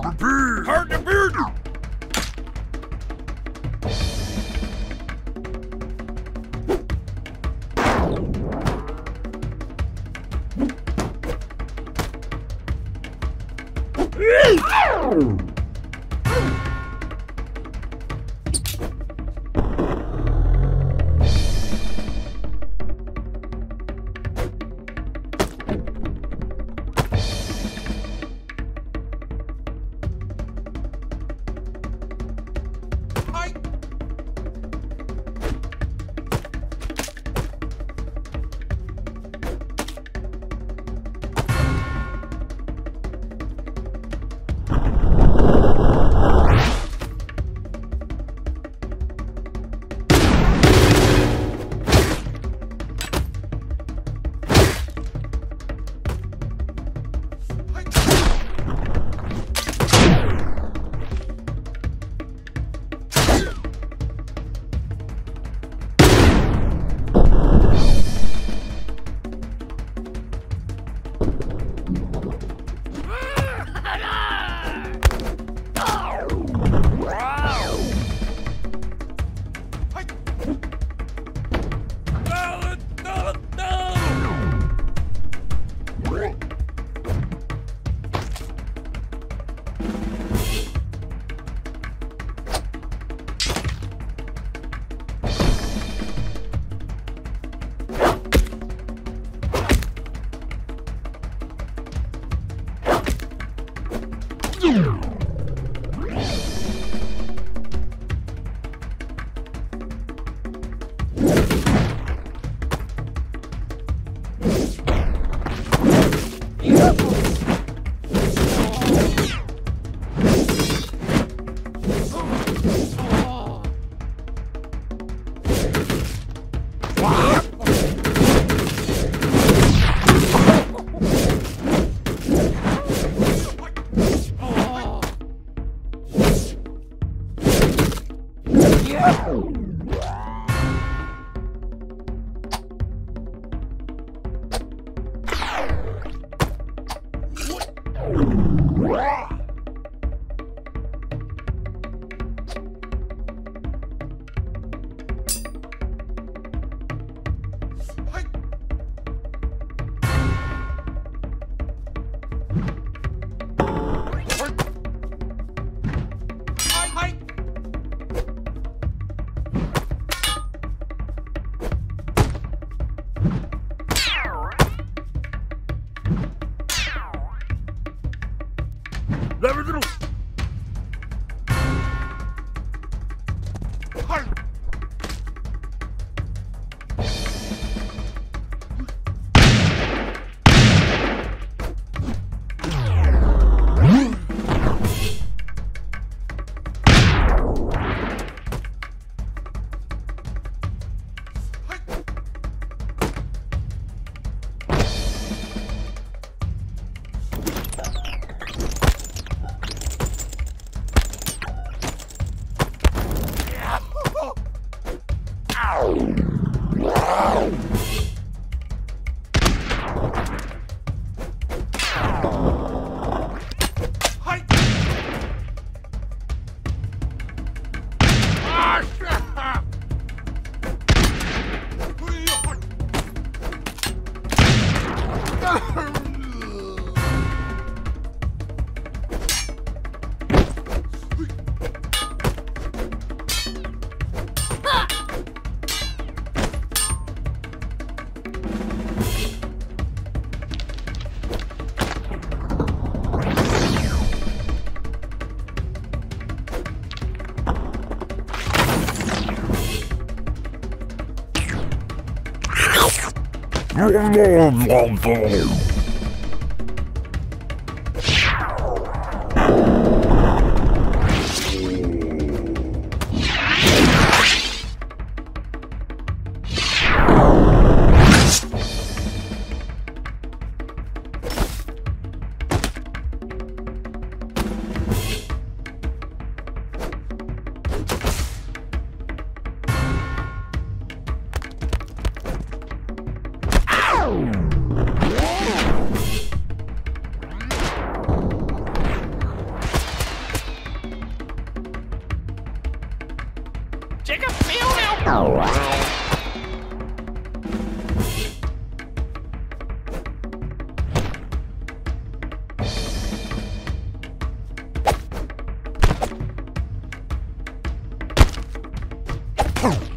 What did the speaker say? Boom. Yeah. Take a feel now! Oh!